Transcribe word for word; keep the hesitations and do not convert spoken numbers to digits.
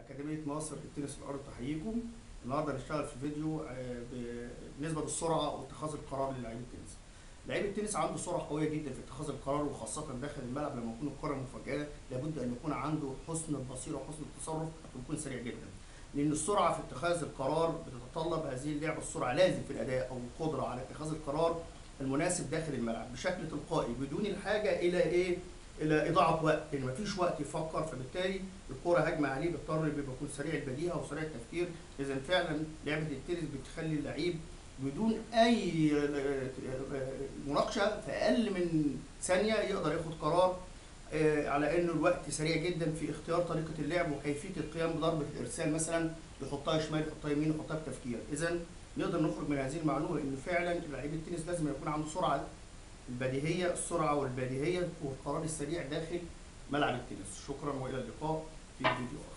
أكاديمية ناصر التنس الأرض تحييكم. النهارده هنشتغل في فيديو بالنسبه للسرعه واتخاذ القرار للاعيب التنس. لعيب التنس عنده سرعه قويه جدا في اتخاذ القرار، وخاصه داخل الملعب لما يكون القرار مفاجاه لابد ان يكون عنده حسن البصيره وحسن التصرف ويكون سريع جدا، لان السرعه في اتخاذ القرار بتتطلب هذه اللعبه السرعه لازم في الاداء او القدره على اتخاذ القرار المناسب داخل الملعب بشكل تلقائي بدون الحاجه الى ايه؟ الى اضاعه وقت، لان مفيش وقت يفكر، فبالتالي الكره هجمه عليه بيضطر بيكون سريع البديهه وسريع التفكير. اذا فعلا لعبه التنس بتخلي اللعيب بدون اي مناقشه في اقل من ثانيه يقدر ياخد قرار على انه الوقت سريع جدا في اختيار طريقه اللعب وكيفيه القيام بضربه الارسال، مثلا يحطها شمال يحطها يمين يحطها بتفكير. اذا نقدر نخرج من هذه المعلومه ان فعلا لعيب التنس لازم يكون عنده سرعه البديهية السرعة والبديهية والقرار السريع داخل ملعب التنس. شكرا وإلى اللقاء في فيديو آخر.